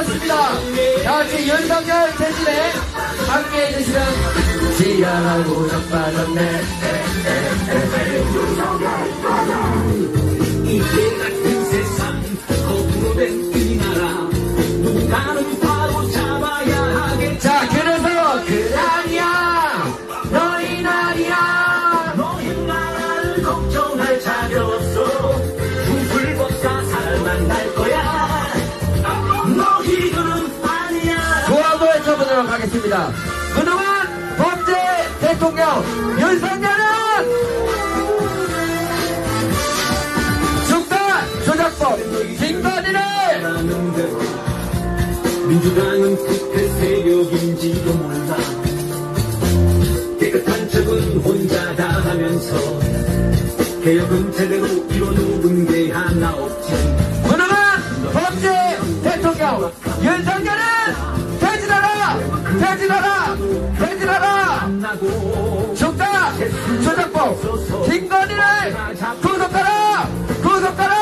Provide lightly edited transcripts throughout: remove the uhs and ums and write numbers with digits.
나왔습니다. 다 같이 윤석열 대신에 함께 해주시면 지랄하고 자빠졌네. 윤석열 빠져. 이때 같은 세상 거꾸로 된 우리나라 누군가는 바로 잡아야 하겠다. 자, 그래서 그날이야 너희 날이야 너희 나라를 걱정할 자격 없어. 불법과 살만 날 거야. 너희들은 아니야. 조합을 외쳐보도록 하겠습니다. 그동안 범죄 대통령 윤석열은 김건희를 민주당은 국회 세력인지도 몰라. 깨끗한 척은 혼자 다 하면서 개혁은 제대로 이뤄놓은 게 하나 없지. 그나마 범죄 대통령 윤석열은 돼지나라 돼지나라 돼지나라 죽다 조작법 김건희를 구속하라 구속하라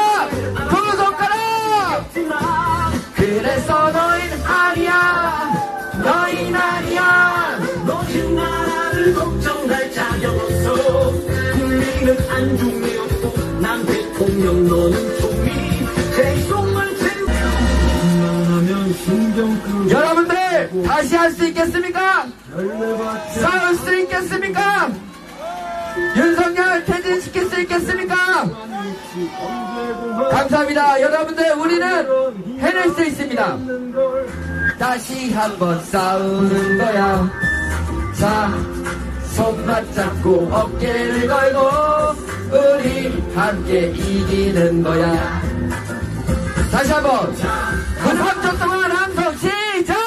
그래서 너희는 아니야 너희는 아니야 너희 나라를 걱정할 자격 없어. 국민은 안중에 없고 난 대통령 너는 총리 대통령 재우 여러분들 다시 할 수 있겠습니까? 싸울 수 있겠습니까? 윤석열 퇴진시킬 수 있겠습니까? 감사합니다. 여러분들 우리는 해낼 수 있습니다. 다시 한번 싸우는 거야. 자, 손 맞잡고 어깨를 걸고 우리 함께 이기는 거야. 다시 한번 그 3초 동안 함성 시작!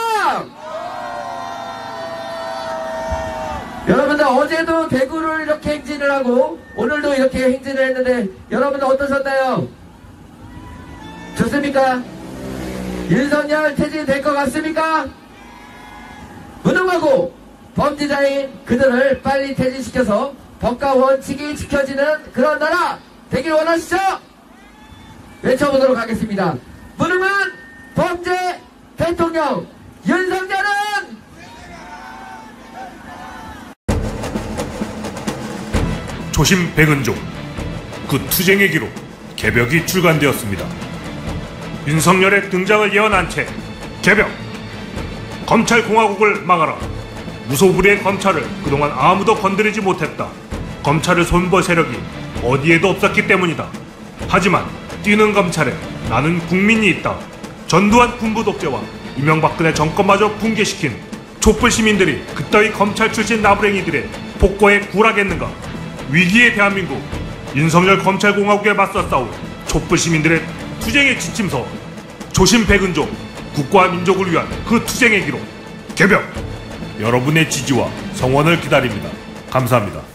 여러분들 어제도 대구를 이렇게 행진을 하고 오늘도 이렇게 행진을 했는데 여러분들 어떠셨나요? 좋습니까? 윤석열 퇴진 될 것 같습니까? 무능하고 범죄자인 그들을 빨리 퇴진시켜서 법과 원칙이 지켜지는 그런 나라 되길 원하시죠? 외쳐보도록 하겠습니다. 무능한 범죄 대통령 윤석열은 초심 백은종, 그 투쟁의 기록 개벽이 출간되었습니다. 윤석열의 등장을 예언한 채 개벽, 검찰공화국을 막아라. 무소불위의 검찰을 그동안 아무도 건드리지 못했다. 검찰을 손볼 세력이 어디에도 없었기 때문이다. 하지만 뛰는 검찰에 나는 국민이 있다. 전두환 군부 독재와 이명박근혜 정권마저 붕괴시킨 촛불 시민들이 그따위 검찰 출신 나부랭이들의 폭거에 굴하겠는가. 위기의 대한민국, 윤석열 검찰공화국에 맞서 싸운 촛불 시민들의 투쟁의 지침서, 초심 백은종, 국가와 민족을 위한 그 투쟁의 기록, 개벽! 여러분의 지지와 성원을 기다립니다. 감사합니다.